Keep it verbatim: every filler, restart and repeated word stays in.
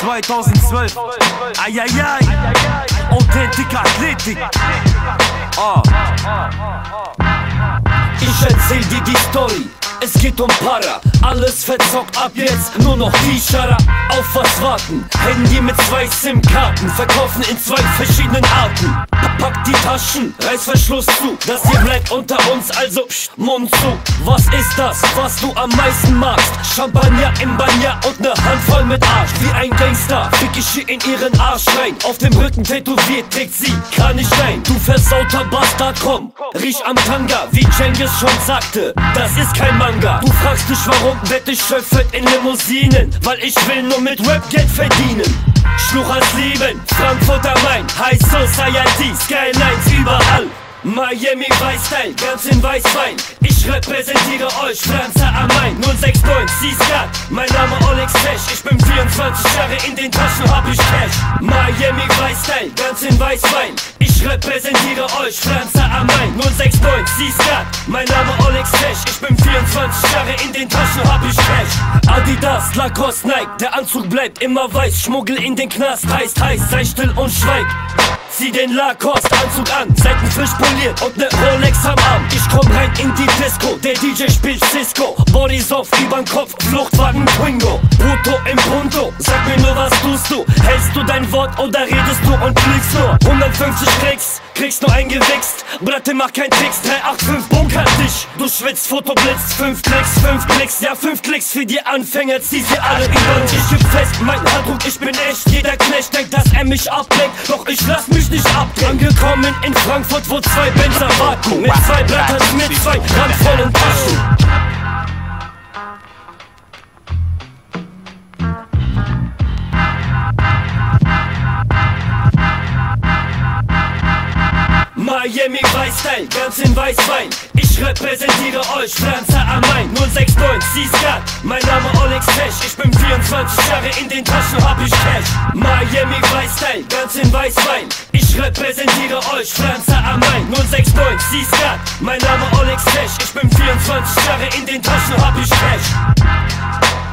zweitausendzwölf, ay, ay, ay. Authentic Athletic. Oh. Ich erzähl dir die Story, es geht um Para. Alles verzockt ab jetzt, nur noch die Schara. Auf was warten? Handy mit zwei SIM-Karten, verkaufen in zwei verschiedenen Arten. Pack die Taschen, Reißverschluss zu. Das hier bleibt unter uns, also psch, Mund zu. Was ist das, was du am meisten magst? Champagner im Bagner und ne Handvoll mit Arsch. Wie ein Gangster, fick ich hier in ihren Arsch rein. Auf dem Rücken tätowiert, trägt sie Kranichstein. Du versauter Bastard, komm, riech am Tanga. Wie Cengiz schon sagte, das ist kein Manga. Du fragst dich warum, wette ich schöpfend in Limousinen. Weil ich will nur mit Rap Geld verdienen. Schluchers Leben, Frankfurt am Main, High Society, Skylines überall. Miami Vice Style, ganz in Weißwein. Ich repräsentiere euch, Frankfurt am Main. null sechs neun, Cisco, mein Name Olexesh. Ich bin vierundzwanzig Jahre, in den Taschen hab ich Cash. Miami Vice Style, ganz in Weißwein. Ich repräsentiere euch, Frankfurt am Main. null sechs neun, Cisco, mein Name Olexesh. Ich bin vierundzwanzig Jahre, in den Taschen hab ich Cash. Adidas, Lacoste, Nike, der Anzug bleibt immer weiß. Schmuggel in den Knast, heißt heiß, sei still und schweig. Zieh den Lacoste-Anzug an, Seiten frisch poliert und ne Rolex am Arm. Ich komm rein in die Disco, der D J spielt Cisco. Bodies auf übern Kopf, Fluchtwagen Twingo. Brutto im Pronto, sag mir nur was tust du. Hältst du dein Wort oder redest du und fliegst nur? hundertfünfzig Klicks, kriegst nur eingewichst. Bratte, mach kein Tricks, drei acht fünf bunkert dich. Du schwitzt, Foto blitzt, fünf Klicks, fünf Klicks. Ja, fünf Klicks für die Anfänger, zieh sie alle übern. Ich geb fest, mein Handdruck, ich bin echt. Jeder Knecht denkt, dass er mich ablenkt, doch ich lass mich nicht abdrehen. Angekommen in Frankfurt, wo zwei Benzer warten. Mit zwei Blättern, mit zwei randvollen Taschen. Miami Vice Style, ganz in Weißwein. Ich repräsentiere euch, Frankfurt am Main. null sechs neun, Cisco, mein Name Olexesh. Ich bin vierundzwanzig Jahre, in den Taschen hab ich Cash. Miami Vice Style, ganz in Weißwein. Ich repräsentiere euch, Frankfurt am Main. null sechs neun, Cisco, mein Name Olexesh. Ich bin vierundzwanzig Jahre, in den Taschen hab ich Cash.